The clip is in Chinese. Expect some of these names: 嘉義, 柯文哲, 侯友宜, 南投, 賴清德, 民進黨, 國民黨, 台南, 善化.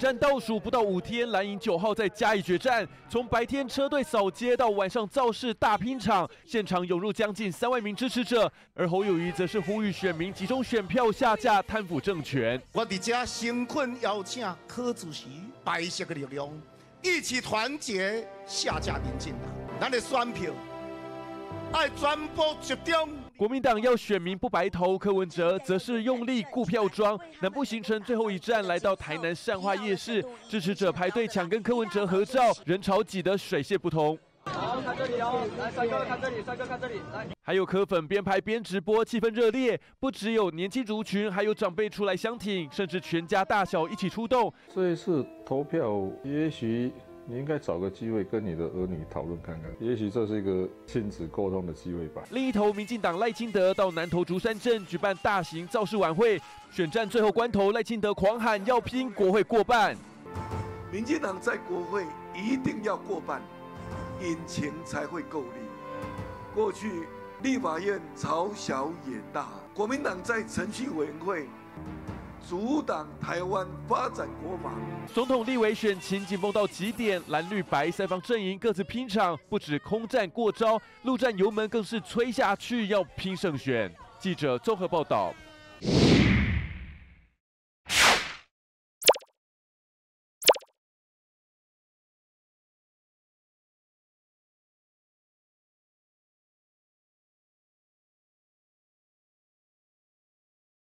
战倒数不到5天，蓝营9号在嘉义决战，从白天车队扫街到晚上造势大拼场，现场涌入将近3万名支持者。而侯友宜则是呼吁选民集中选票下架贪腐政权。我伫这诚恳邀请柯主席、白色的力量一起团结下架民进党，咱的选票爱全部集中。 国民党要选民不白投，柯文哲则是用力顾票庄。南部行程最后一站来到台南善化夜市，支持者排队抢跟柯文哲合照，人潮挤得水泄不通。好，看这里哦，来帅哥看这里，帅哥看这里，来。还有柯粉边拍边直播，气氛热烈。不只有年轻族群，还有长辈出来相挺，甚至全家大小一起出动。这一次投票，也许 你应该找个机会跟你的儿女讨论看看，也许这是一个亲子沟通的机会吧。另一头，民进党赖清德到南投竹山镇举办大型造势晚会，选战最后关头，赖清德狂喊要拼国会过半。民进党在国会一定要过半，引擎才会够力。过去立法院朝小野大，国民党在程序委员会 阻挡台湾发展国防。总统、立委选情紧绷到极点，蓝绿白三方阵营各自拼场，不止空战过招，陆战油门更是催下去，要拼胜选。记者综合报道。